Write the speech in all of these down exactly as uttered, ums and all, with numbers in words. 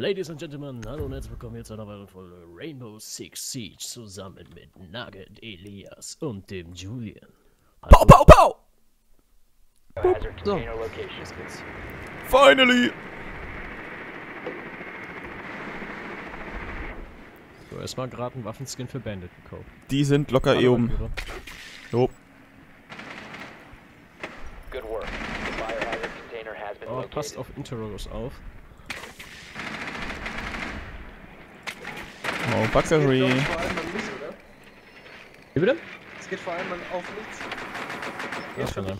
Ladies and Gentlemen, hallo und herzlich willkommen hier zu einer weiteren Folge Rainbow Six Siege zusammen mit Nugget, Elias und dem Julian. Hallo. Pow, pow, pow! Boop. So, los geht's. Finally! So, erstmal gerade einen Waffenskin für Bandit gekauft. Die sind locker eh oben. Jo. Oh, passt auf Interrogos auf. Oh, Buckery. Wie bitte? Es geht vor allem auf nichts. Ja, schon dann.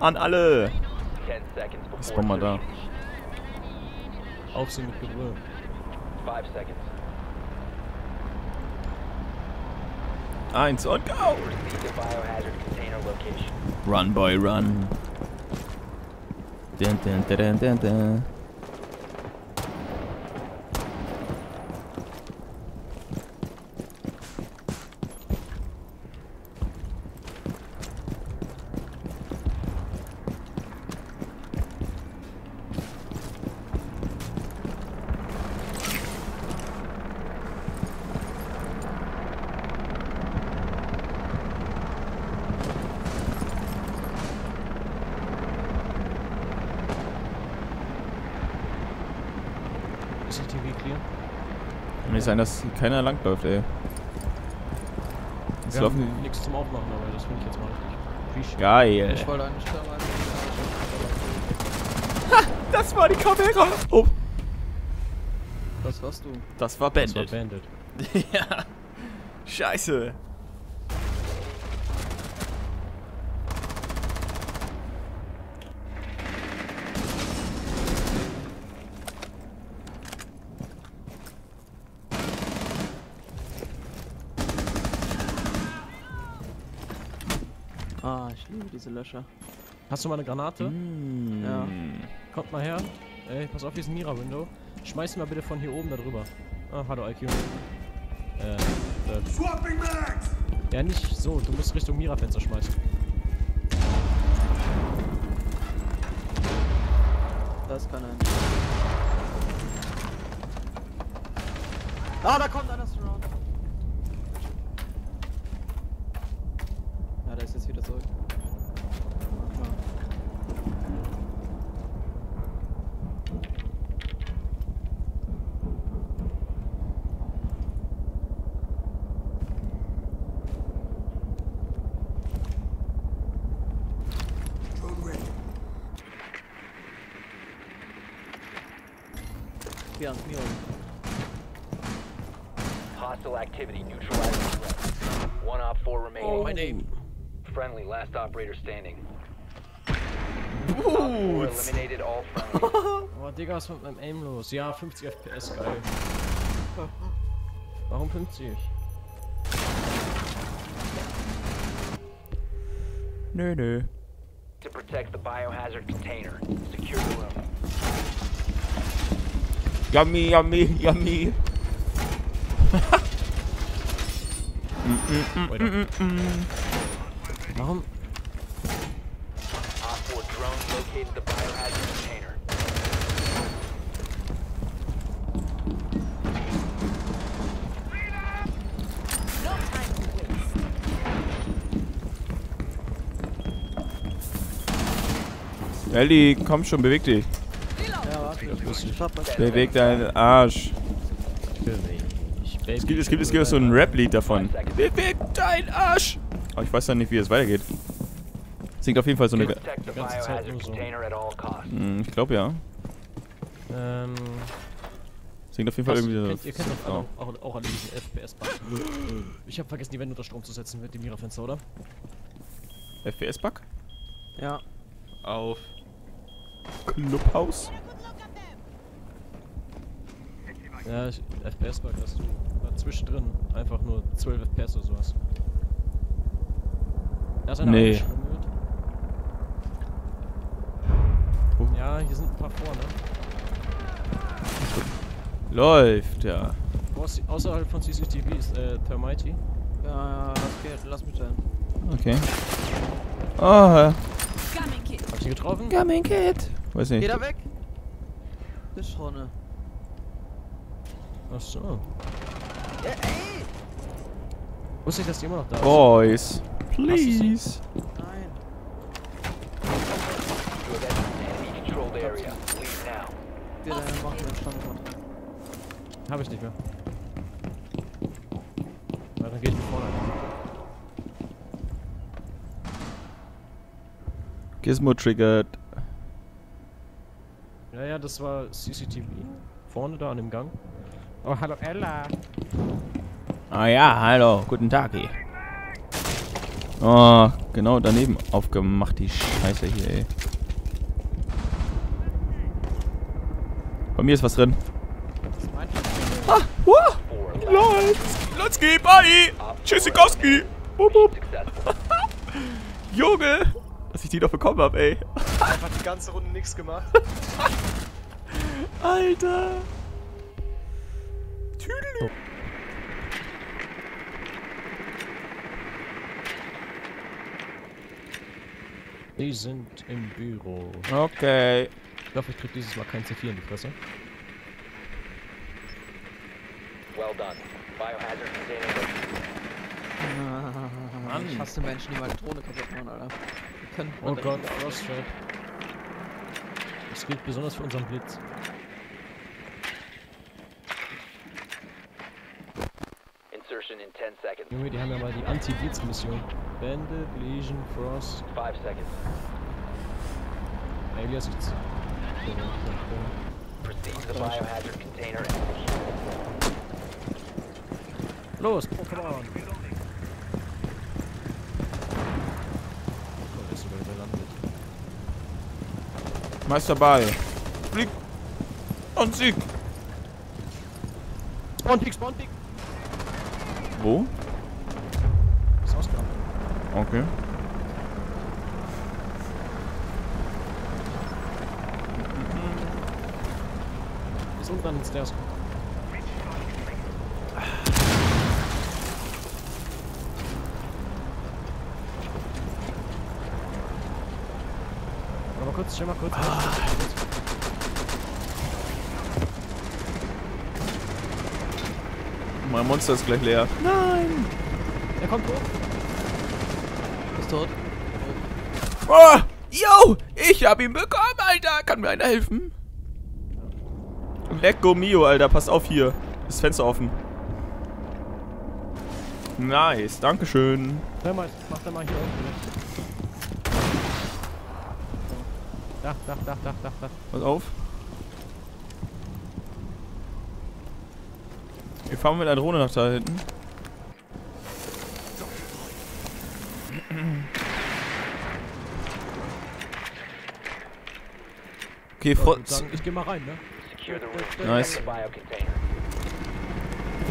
An alle! Was brauchen wir da? Aufsehen mit Gebrüll. Eins und go! Run, boy, run! Dun, dun, dun, dun, dun. C C T V clear. Kann nicht sein, dass keiner langläuft, ey. Jetzt wir laufen haben die nichts zum Aufmachen, aber das finde ich jetzt mal richtig. Geil. Ich wollte einen Stürmer, einen Stürmer, einen Stürmer. Ha! Das war die Kamera! Oh. Das warst du. Das war Bandit. Das war Bandit. Ja. Scheiße. Ah, ich liebe diese Löcher. Hast du mal eine Granate? Mm. Ja. Kommt mal her. Ey, pass auf, hier ist ein Mira-Window. Schmeiß mal bitte von hier oben da drüber. Ah, hallo I Q. Äh, Swapping Max! Ja, nicht so. Du musst Richtung Mira-Fenster schmeißen. Das kann er nicht. Ah, da kommt einer Surround. Da ist jetzt wieder zurück. Ja, mir. Hostile activity neutralized. One op four remaining. Oh, my name. Friendly, last operator standing. Boom! Eliminated all friendly. Oh, Digga, was mit meinem Aim los? Ja, fünfzig F P S, geil. Warum fünfzig? Nö, nö. To protect the biohazard container, secure the room. Yummy, yummy, yummy. mm -mm, mm -mm, mm -mm. Warum? Ellie, komm schon, beweg dich. Ja, beweg deinen Arsch. Es gibt, es gibt, es gibt so ein Rap-Lied davon. Beweg deinen Arsch! Aber ich weiß dann nicht, wie es weitergeht. Singt auf jeden Fall so eine... Die ganze Zeit nur so. Hm, ich glaube ja. Ähm... Singt auf jeden Fall irgendwie so... Ihr kennt doch auch alle diesen F P S-Bug. Ich hab vergessen, die Wände unter Strom zu setzen mit dem Mira-Fenster, oder? F P S-Bug? Ja. Auf... Clubhouse? Ja, F P S-Bug hast du zwischendrin. Einfach nur zwölf F P S oder sowas. Nee. Ja, hier sind ein paar vorne. Läuft, ja. Außerhalb von C C T V ist äh, Thermite. Ja, das geht. Lass mich rein. Okay. Oh, ja. Hab ich ihn getroffen? Coming, Kid! weiß nicht. Geh da weg! Geschronne. Ach so. Ja, ey! Wusste ich, dass die immer noch da ist. Boys, please! Nein. Der macht mir einen Standort. Hab ich nicht mehr. Na, dann geh ich nach vorne. Gizmo triggered. Ja, ja, das war C C T V. Vorne da an dem Gang. Oh, hallo Ella. Ah ja, hallo. Guten Tag hier. Oh, genau daneben aufgemacht, die Scheiße hier, ey. Bei mir ist was drin. Ah, wow. Let's, let's go, bye. Tschüssikowski. Boop, boop. Junge. Dass ich die noch bekommen habe, ey. Einfach die ganze Runde nichts gemacht. Alter. Tüdelü. Die sind im Büro. Okay. Ich glaube, ich krieg dieses Mal kein C vier in die Fresse. Well done. Biohazard containing. Mann. Ich hasse Menschen, die mal Drohne kaputt machen, Alter. Oh Gott, Cross-Trap. Das gilt besonders für unseren Blitz. Insertion in ten seconds. Junge, die haben ja mal die Anti-Blitz-Mission. Bandit, Lesion, Frost. five seconds. Alias ist. Los, Pokémon! Meisterball. Flieg. Und Sieg. Spawnpick, Spawnpick. Wo? Ist ausgegangen. Okay. Ist unten an den Stairs. Kurz, schau mal kurz. Ah. Mein Monster ist gleich leer. Nein! Er kommt hoch. Ist tot. Oh! Yo! Ich hab ihn bekommen, Alter! Kann mir einer helfen? Lecco mio, Alter. Pass auf hier. Ist Fenster offen. Nice. Dankeschön. Mal, mach da mal hier unten. Dach, Dach, Dach, Dach, Dach, Dach. Pass auf. Wir fahren mit einer Drohne nach da hinten. Okay, Frotz. Ich geh mal rein, ne? Nice.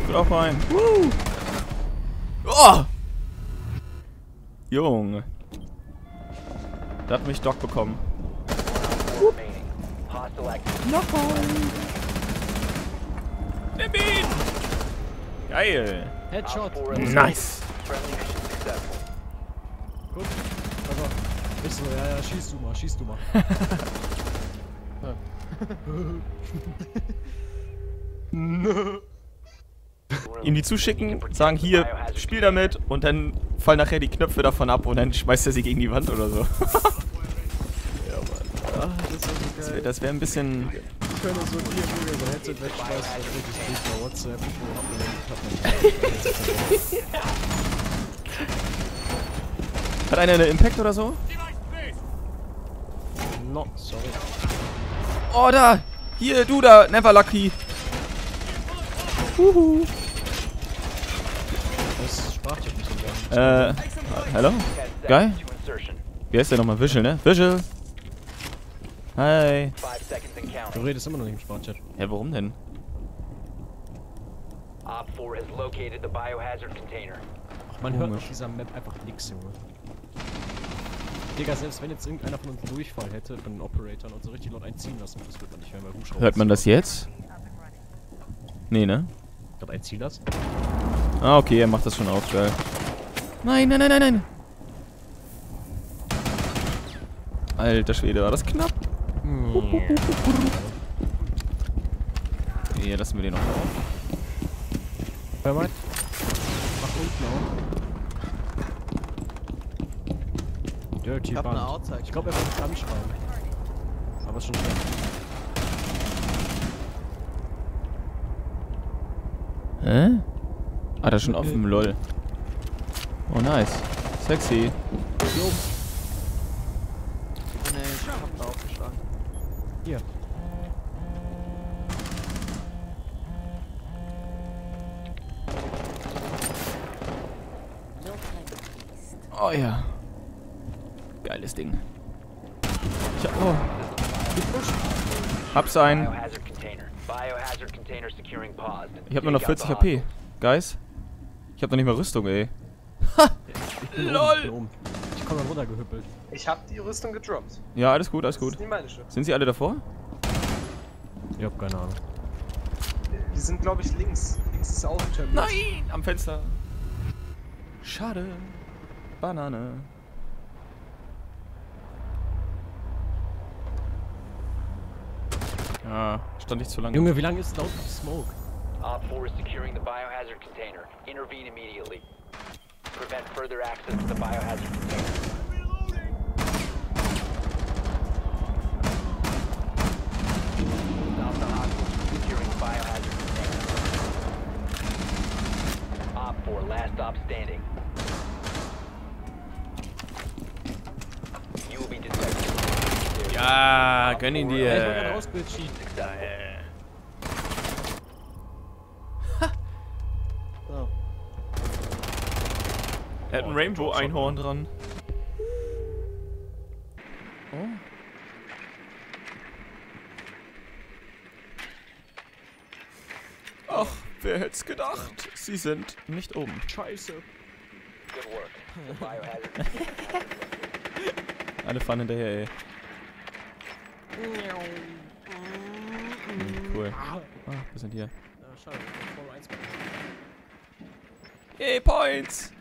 Ich will auch rein. Woo! Oh! Junge. Da hat mich Doc bekommen. Noch ein! Nimm ihn! Geil! Headshot! Nice! Guck! Aber, bist du, ja, ja, schieß du mal, schieß du mal. Ihm die zuschicken, sagen hier, spiel damit und dann fallen nachher die Knöpfe davon ab und dann schmeißt er sie gegen die Wand oder so. Das wäre wär ein bisschen. Ich könnte so vier Vögel über Headset wegschmeißen, das würde ich nicht mal WhatsApp, wo abgelenkt hat. Hat einer eine Impact oder so? No, sorry. Oh, da! Hier, du da! Never lucky! Huhu! Das sprach ich nicht so gerne. Äh. Hallo? Geil? Wie heißt der nochmal? Visual, ne? Visual! Hi. Du redest immer noch nicht im Sportchat. Ja, warum denn? Ach, man hört auf dieser Map einfach nix, Junge. Digga, selbst wenn jetzt irgendeiner von uns einen Durchfall hätte, von den Operatoren und so richtig laut einziehen lassen, das wird man nicht mehr bei Hubschrauber. Hört man das jetzt? Nee, ne? Gerade einziehen lassen? Ah, okay, er macht das schon auf, geil. Nein, nein, nein, nein, nein! Alter Schwede, war das knapp. Hier lassen wir den noch auf. Thermite. Mach unten auf. Dirty ich hab Band. Eine Outside. Ich glaube, er wird anschreiben. Aber schon schlecht. Hä? Äh? Ah, da ist schon offen, lol. Oh, nice. Sexy. Jo. Ich bin den Schacht da aufgeschlagen. Hier. Oh ja. Geiles Ding. Ich hab, oh. Hab's einen. Ich hab nur noch vierzig H P. Guys. Ich hab noch nicht mal Rüstung, ey. Ha! LOL! Ich komm mal runtergehüppelt. Ich hab die Rüstung gedroppt. Ja, alles gut, alles gut. Sind sie alle davor? Ich hab keine Ahnung. Die sind, glaube ich, links. Links ist auch ein Terminal. Nein! Am Fenster. Schade. Banane. Ah, stand ich zu lange. Junge, wie lange ist laut Smoke? Op four is securing the biohazard container. Intervene immediately. Prevent further access to the biohazard container. Alpha Pack securing the biohazard container. Op four, last stop standing. You will be detected. Ja, gönn ihn dir. Ich wollte Ausbild schießen. Da, ey. Er hat ein Rainbow-Einhorn dran. Oh. Ach, wer hätte es gedacht? Sie sind nicht oben. Scheiße. Alle fahren hinterher, ey. Mhm, cool. Ah, wir sind hier. Hey, Points!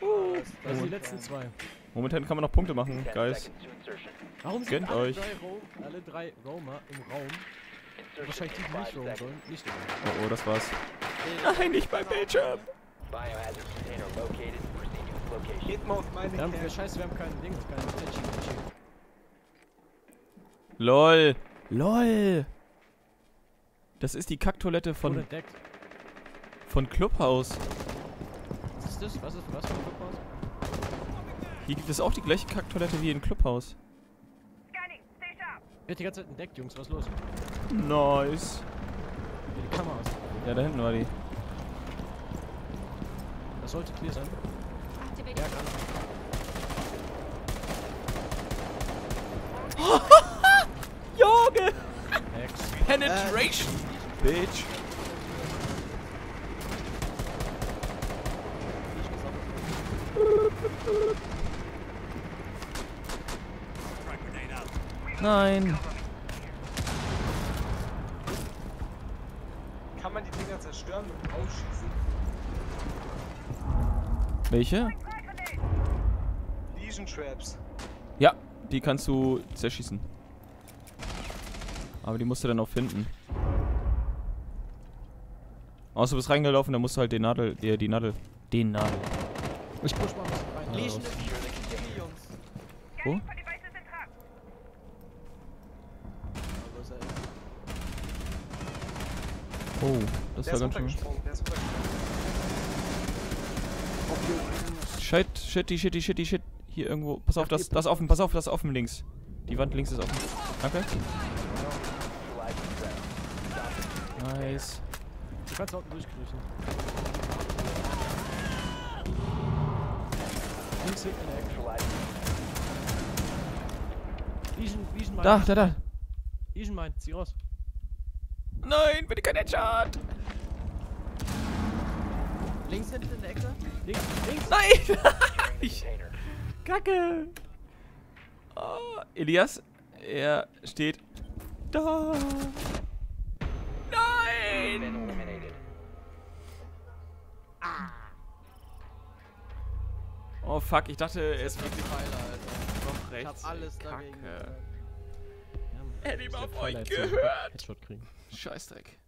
Uh, das, das sind die letzten zwei. Momentan kann man noch Punkte machen, guys. Warum sind alle, euch. Drei Ro alle drei Roma im Raum? Wahrscheinlich die nicht roamen sollen. Nicht oh, oh, das war's. Nein, nicht beim Bildschirm! Wir haben, wir scheiße, wir haben keinen Ding, keinen Attention. LOL! LOL! Das ist die Kacktoilette von... von Clubhouse. Was ist das? Was ist was für ein Clubhaus? Hier gibt es auch die gleiche Kacktoilette wie in Clubhaus. Ich werd die ganze Zeit entdeckt, Jungs, was ist los? Nice. Die Kamera aus. Ja, da hinten war die. Das sollte clear sein. Junge! Penetration! Bitch! Nein! Kann man die Dinger zerstören und ausschießen? Welche? Legion Traps. Ja, die kannst du zerschießen. Aber die musst du dann auch finden. Außer du bist reingelaufen, dann musst du halt den Nadel, äh, die Nadel. Den Nadel. Ich push mal rein. Legion ist hier, Jungs. Wo? Oh, das der war ganz schön. Shit, shitty, shitty, shitty, shit. Hier irgendwo. Pass auf, das das offen, pass auf, das offen links. Die Wand links ist offen. Danke. Nice. Du kannst unten durchkriechen. Da, da, da. Legion mein, zieh raus. Nein, bitte kein Headshot! Links hinten in der Ecke? Links, links! Nein! ich, Kacke! Oh, Elias, er steht da! Nein! Oh fuck, ich dachte, es wird die Pfeile, Alter. Doch rechts. Ich hab alles dagegen. hätte ich mal auf euch gehört. Scheißdreck.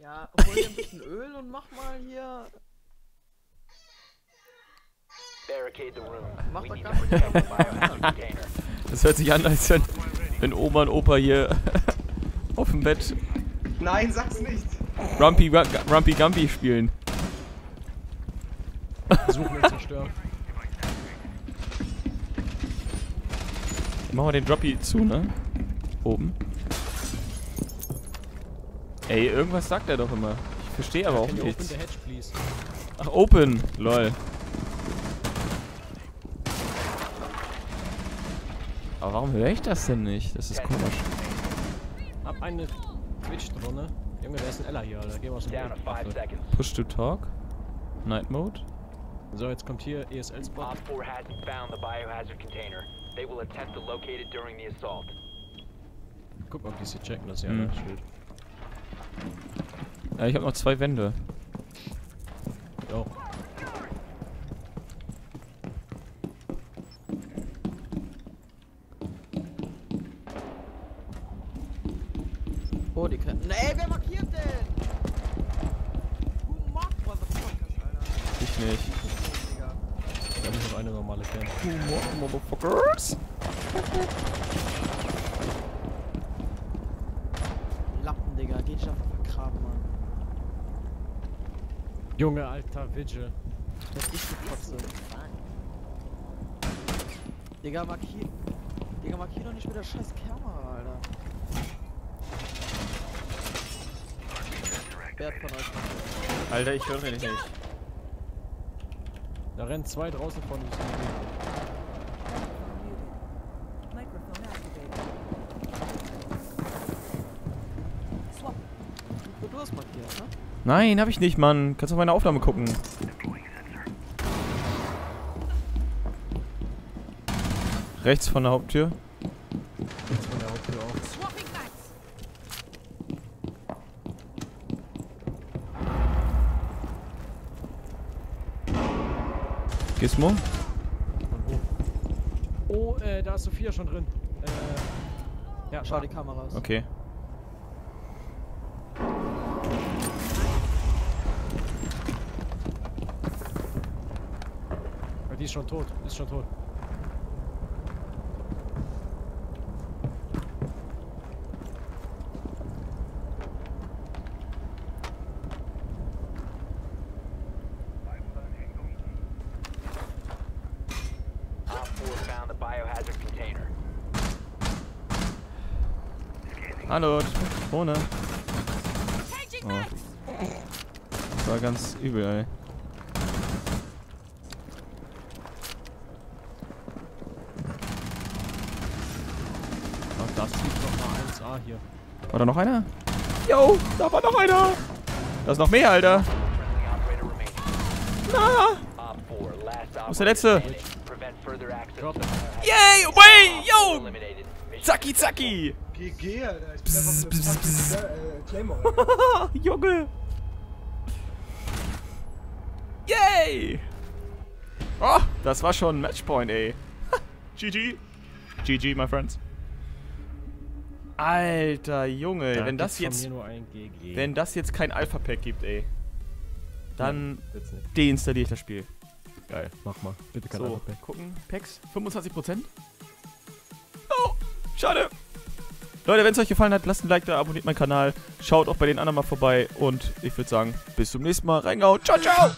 Ja, hol dir ein bisschen Öl und mach mal hier... Mach doch gar nicht. Das hört sich an, als wenn, wenn Oma und Opa hier auf dem Bett... Nein, sag's nicht! Rumpy, Rumpy Gumpy spielen. Versuchen wir zu zerstören. Machen wir den Droppy zu, ne? Oben. Ey, irgendwas sagt er doch immer. Ich verstehe aber auch nichts. Ach, open! Lol. Aber warum höre ich das denn nicht? Das ist komisch. Hab eine Twitch-Drohne. Junge, da ist ein Ella hier, Alter. Geh mal aus dem Weg. Push to talk. Night Mode. So, jetzt kommt hier E S L-Spot. Guck mal, ob die sie checken, das ist ja ein Schild. Ja, ich hab noch zwei Wände. Jo. Oh, die können. Nee, wer markiert denn? Who marked what the fuck, Alter? Ich nicht. Da muss noch eine normale Kern. Who marked motherfuckers? Lappen, Digga, geht schon vergraben, Mann. Junge, alter Widge. Das ist die Kotze. Digga, markier. Digga, markier doch nicht mit der scheiß Kamera, Alter. Von euch. Alter, ich höre nicht. Da rennen zwei draußen von uns. Du hast markiert, ne? Nein, hab ich nicht, Mann. Kannst auf meine Aufnahme gucken. Rechts von der Haupttür. Rechts von der Haupttür auch. Gizmo? Oh, äh, da ist Sophia schon drin. Äh, ja, schau die Kamera aus. Okay. Die ist schon tot, ist schon tot. Hallo, ohne. Oh. Das war ganz übel, ey. Oh, das sieht doch mal eins A hier. War da noch einer? Yo, da war noch einer! Da ist noch mehr, Alter! Na! Wo ist der letzte? Yay! Way! Yo! Zacki, zacki! G G, Alter, ich bin pss, einfach pss, pss. Äh, Claymore. Junge! Yay! Oh, das war schon ein Matchpoint, ey. G G. G G, my friends. Alter, Junge, da wenn das jetzt wenn das jetzt kein Alpha Pack gibt, ey, dann ja, deinstalliere ich das Spiel. Geil, mach mal. Bitte kein so, Alpha Pack. Gucken, Packs fünfundzwanzig Prozent. Oh, schade. Leute, wenn es euch gefallen hat, lasst ein Like da, abonniert meinen Kanal, schaut auch bei den anderen mal vorbei und ich würde sagen, bis zum nächsten Mal, reingehauen, ciao, ciao!